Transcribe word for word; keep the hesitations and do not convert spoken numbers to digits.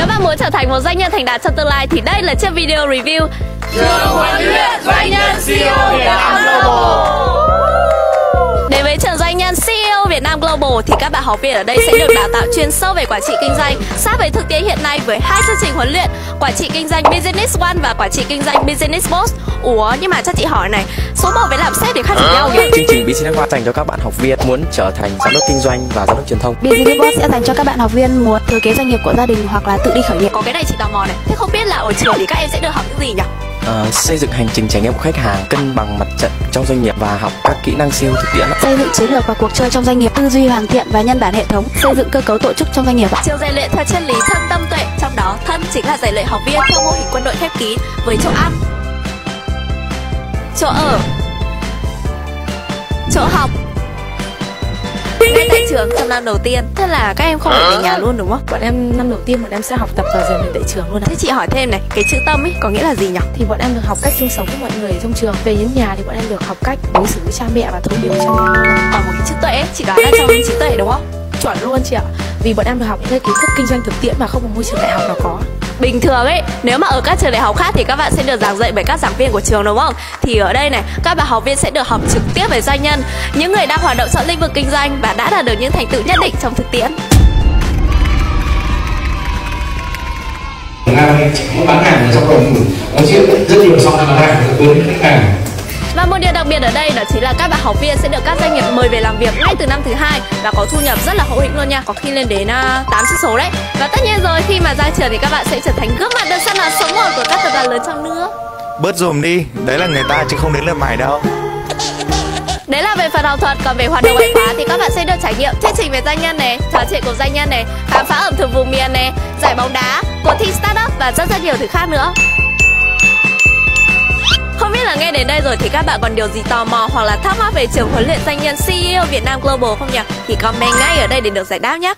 Nếu bạn muốn trở thành một doanh nhân thành đạt trong tương lai thì đây là chiếc video review Trường Huấn luyện Doanh nhân xê i ô Việt Nam Global. Đến với trường doanh nhân xê i ô Việt Nam Global thì các bạn học viên ở đây sẽ được đào tạo chuyên sâu về quản trị kinh doanh sát với thực tế hiện nay, với hai chương trình huấn luyện quản trị kinh doanh Business One và quản trị kinh doanh Business Boss. Ủa nhưng mà cho chị hỏi này, số một với làm sếp thì khác gì nhau nhỉ? Chương trình bê xê Network dành cho các bạn học viên muốn trở thành giám đốc kinh doanh và giám đốc truyền thông. Business Boss sẽ dành cho các bạn học viên muốn thừa kế doanh nghiệp của gia đình hoặc là tự đi khởi nghiệp. Có cái này chị tò mò này, thế không biết là ở trường thì các em sẽ được học những gì nhỉ? Uh, xây dựng hành trình trải nghiệm của khách hàng, cân bằng mặt trận trong doanh nghiệp và học các kỹ năng siêu thực tiễn, xây dựng chiến lược và cuộc chơi trong doanh nghiệp, tư duy hoàn thiện và nhân bản hệ thống, xây dựng cơ cấu tổ chức trong doanh nghiệp. Trường rèn luyện theo triết lý thân tâm tuệ, trong đó thân chính là rèn luyện học viên theo mô hình quân đội khép kín với chỗ ăn, chỗ ở, chỗ học ngay tại trường trong năm đầu tiên. Thế là các em không phải về nhà luôn đúng không? Bọn em năm đầu tiên bọn em sẽ học tập và rèn luyện tại trường luôn ạ. Thế chị hỏi thêm này, cái chữ tâm ấy có nghĩa là gì nhỉ? Thì bọn em được học cách chung sống với mọi người trong trường. Về đến nhà thì bọn em được học cách đối xử với cha mẹ và thấu hiểu cha mẹ. Còn một cái chữ tuệ, chị đoán là trong trí tuệ đúng không? Chuẩn luôn chị ạ. Vì bọn em được học những cái kiến thức kinh doanh thực tiễn mà không có môi trường đại học nào có. Bình thường ấy, nếu mà ở các trường đại học khác thì các bạn sẽ được giảng dạy bởi các giảng viên của trường đúng không? Thì ở đây này, các bạn học viên sẽ được học trực tiếp về doanh nhân, những người đang hoạt động trong lĩnh vực kinh doanh và đã đạt được những thành tựu nhất định trong thực tiễn. Năm nay chỉ muốn bán hàng trong đầu mình, nói chuyện rất nhiều sau năm bán hàng với khách hàng. Và một điều đặc biệt ở đây đó chính là các bạn học viên sẽ được các doanh nghiệp mời về làm việc ngay từ năm thứ hai và có thu nhập rất là hữu hĩnh luôn nha, có khi lên đến tám chữ số đấy. Và tất nhiên rồi, khi mà ra trường thì các bạn sẽ trở thành gương mặt được xem là số một của các tập đoàn lớn trong nước. Bớt dùm đi, đấy là người ta chứ không đến lượt mày đâu. Đấy là về phần học thuật, còn về hoạt động ngoại khóa thì các bạn sẽ được trải nghiệm thuyết trình về doanh nhân này, trò chuyện cùng doanh nhân này, khám phá ẩm thực vùng miền này, giải bóng đá, cuộc thi startup và rất rất nhiều thứ khác nữa. Không biết là nghe đến đây rồi thì các bạn còn điều gì tò mò hoặc là thắc mắc về trường huấn luyện doanh nhân xê i ô Việt Nam Global không nhỉ? Thì comment ngay ở đây để được giải đáp nhé.